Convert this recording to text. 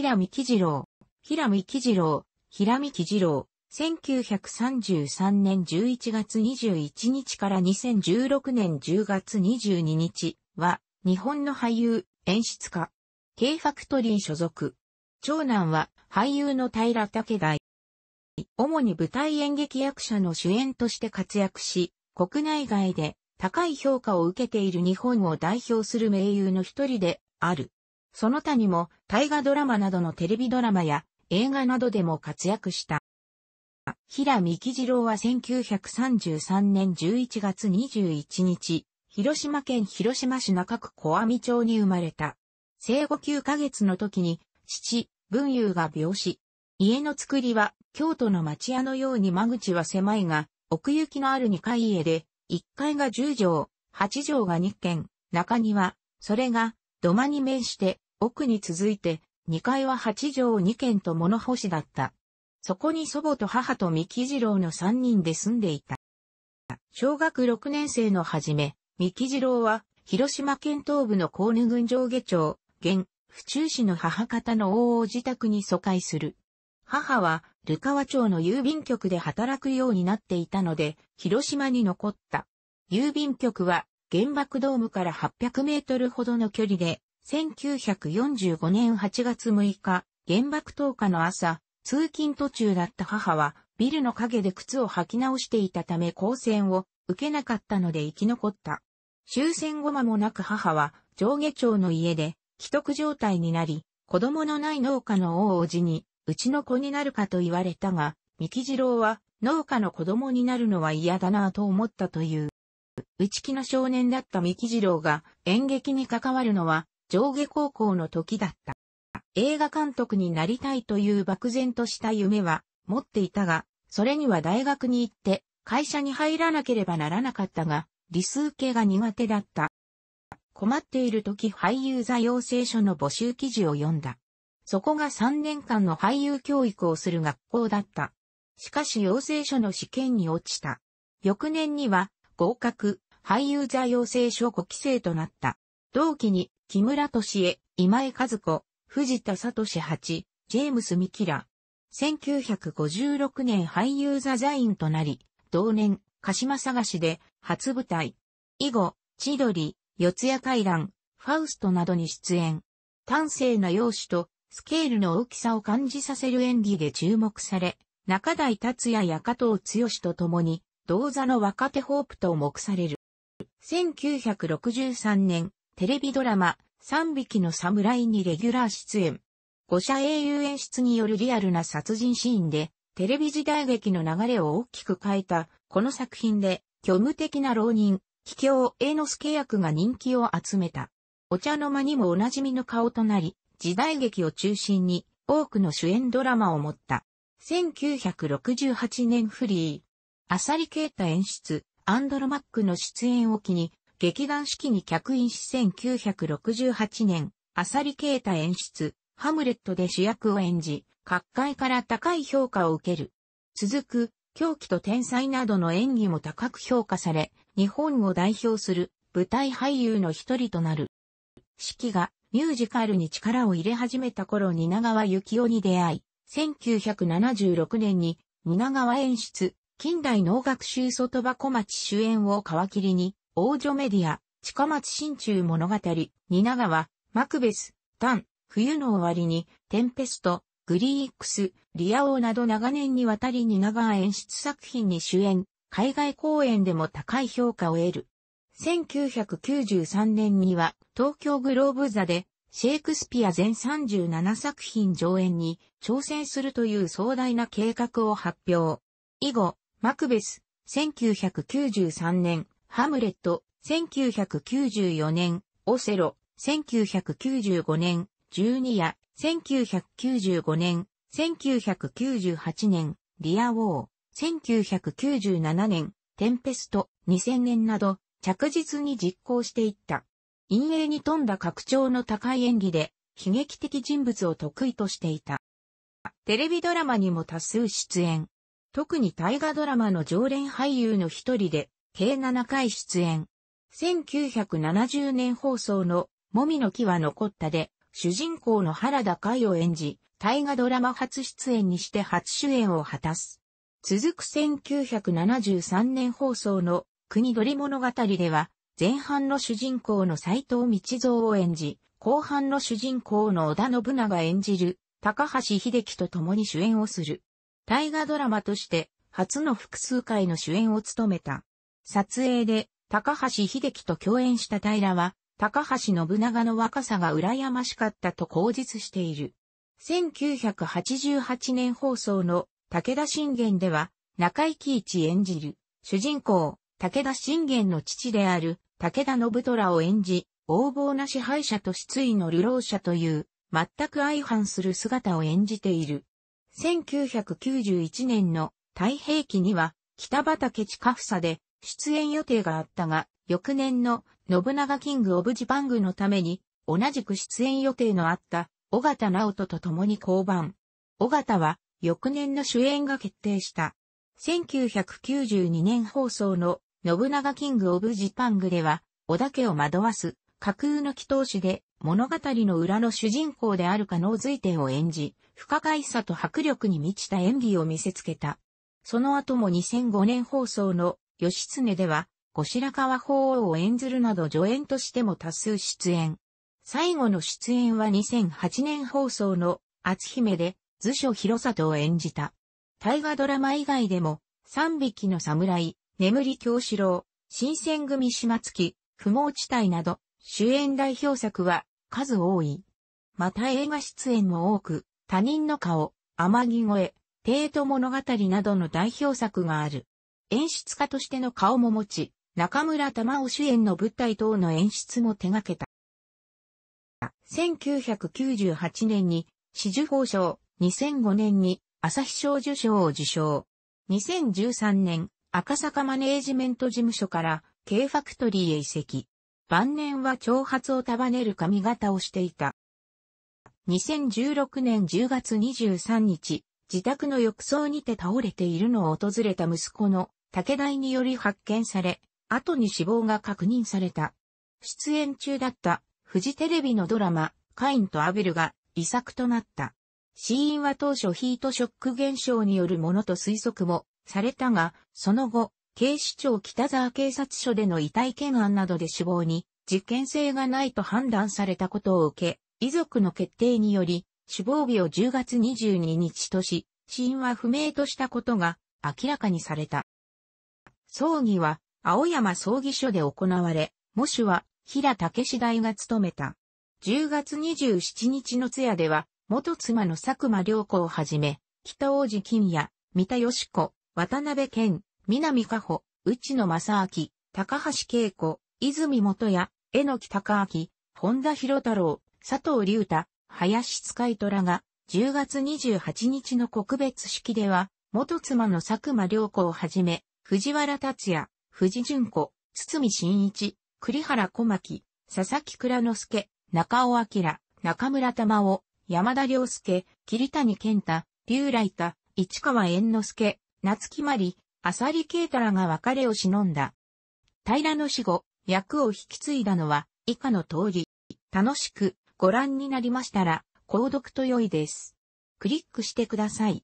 平見喜二郎、平見喜二郎、平見喜二郎、1933年11月21日から2016年10月22日は、日本の俳優、演出家。Kファクトリー所属。長男は、俳優の平武大。主に舞台演劇役者の主演として活躍し、国内外で高い評価を受けている日本を代表する名優の一人である。その他にも大河ドラマなどのテレビドラマや映画などでも活躍した。平見喜二郎は1933年11月21日、広島県広島市中区小網町に生まれた。生後9ヶ月の時に父、文裕が病死。家の造りは京都の町屋のように間口は狭いが、奥行きのある2階家で、1階が10畳、8畳が2軒、中庭、それが土間に面して、奥に続いて、2階は8畳2軒と物干しだった。そこに祖母と母と三木次郎の3人で住んでいた。小学6年生の初め、三木次郎は、広島県東部の神戸郡上下町、現、府中市の母方の大叔自宅に疎開する。母は、流川町の郵便局で働くようになっていたので、広島に残った。郵便局は、原爆ドームから800メートルほどの距離で、1945年8月6日、原爆投下の朝、通勤途中だった母は、ビルの陰で靴を履き直していたため光線を受けなかったので生き残った。終戦後間もなく母は、上下町の家で、危篤状態になり、子供のない農家の大叔父に、うちの子になるかと言われたが、三木次郎は農家の子供になるのは嫌だなぁと思ったという。内気の少年だった三木次郎が演劇に関わるのは上下高校の時だった。映画監督になりたいという漠然とした夢は持っていたが、それには大学に行って会社に入らなければならなかったが、理数系が苦手だった。困っている時俳優座養成所の募集記事を読んだ。そこが3年間の俳優教育をする学校だった。しかし養成所の試験に落ちた。翌年には合格、俳優座養成所5期生となった。同期に木村敏江、今井和子、藤田聡八、ジェームス・ミキラ。1956年俳優座座員となり、同年、鹿島探しで初舞台。以後、千鳥、四谷怪談、ファウストなどに出演。端正な容姿と、スケールの大きさを感じさせる演技で注目され、仲代達也や加藤剛と共に、同座の若手ホープと目される。1963年、テレビドラマ、3匹の侍にレギュラー出演。五者英雄演出によるリアルな殺人シーンで、テレビ時代劇の流れを大きく変えた、この作品で、虚無的な浪人、桔梗栄之助役が人気を集めた。お茶の間にもおなじみの顔となり、時代劇を中心に多くの主演ドラマを持った。1968年フリー。浅利慶太演出、アンドロマックの出演を機に、劇団四季に客員し1968年、浅利慶太演出、ハムレットで主役を演じ、各界から高い評価を受ける。続く、狂気と天才などの演技も高く評価され、日本を代表する舞台俳優の一人となる。四季が、ミュージカルに力を入れ始めた頃蜷川幸雄に出会い、1976年に蜷川演出、近代能楽集外箱町主演を皮切りに、王女メディア、近松心中物語、蜷川、マクベス、タン、冬の終わりに、テンペスト、グリーックス、リア王など長年にわたり蜷川演出作品に主演、海外公演でも高い評価を得る。1993年には東京グローブ座でシェイクスピア全37作品上演に挑戦するという壮大な計画を発表。以後、マクベス、1993年、ハムレット、1994年、オセロ、1995年、十二夜、1995年、1998年、リア王、1997年、テンペスト、2000年など、着実に実行していった。陰影に富んだ格調の高い演技で、悲劇的人物を得意としていた。テレビドラマにも多数出演。特に大河ドラマの常連俳優の一人で、計7回出演。1970年放送の、もみの木は残ったで、主人公の原田海を演じ、大河ドラマ初出演にして初主演を果たす。続く1973年放送の国盗り物語では、前半の主人公の斎藤道三を演じ、後半の主人公の織田信長演じる高橋英樹と共に主演をする。大河ドラマとして初の複数回の主演を務めた。撮影で高橋英樹と共演した平は、高橋信長の若さが羨ましかったと口実している。1988年放送の武田信玄では、中井貴一演じる主人公、武田信玄の父である武田信虎を演じ、横暴な支配者と失意の流浪者という、全く相反する姿を演じている。1991年の太平記には、北畠親房で出演予定があったが、翌年の信長キング・オブ・ジパングのために、同じく出演予定のあった尾形直人と共に降板。尾形は、翌年の主演が決定した。1992年放送の信長キング・オブ・ジパングでは、織田家を惑わす架空の祈祷師で物語の裏の主人公である加納瑞亭を演じ、不可解さと迫力に満ちた演技を見せつけた。その後も2005年放送の義経では、後白河法皇を演ずるなど助演としても多数出演。最後の出演は2008年放送の篤姫で図書広里を演じた。大河ドラマ以外でも、三匹の侍、眠り京四郎、新選組島月、不毛地帯など、主演代表作は数多い。また映画出演も多く、他人の顔、天城越え、帝都物語などの代表作がある。演出家としての顔も持ち、中村玉緒主演の舞台等の演出も手掛けた。1998年に、紫綬褒章、2005年に、朝日賞受賞を受賞。2013年、赤坂マネージメント事務所から、Kファクトリーへ移籍。晩年は長髪を束ねる髪型をしていた。2016年10月23日、自宅の浴槽にて倒れているのを訪れた息子の武田により発見され、後に死亡が確認された。出演中だったフジテレビのドラマ、カインとアベルが遺作となった。死因は当初ヒートショック現象によるものと推測もされたが、その後、警視庁北沢警察署での遺体検案などで死亡に事件性がないと判断されたことを受け、遺族の決定により、死亡日を10月22日とし、死因は不明としたことが明らかにされた。葬儀は青山葬儀所で行われ、喪主は平武史大が務めた。10月27日の通夜では、元妻の佐久間涼子をはじめ、北大路欣也、三田佳子、渡辺謙、南果歩、内野正明、高橋恵子、泉元彌、榎木孝明、本田博太郎、佐藤隆太、林使い虎が、10月28日の告別式では、元妻の佐久間涼子をはじめ、藤原竜也、藤淳子、堤真一、栗原小牧、佐々木蔵之介、中尾明、中村玉緒、山田涼介、桐谷健太、竜来太、市川猿之助、夏木マリ、浅利慶太らが別れを偲んだ。平の死後、役を引き継いだのは、以下の通り。楽しくご覧になりましたら、購読と良いです。クリックしてください。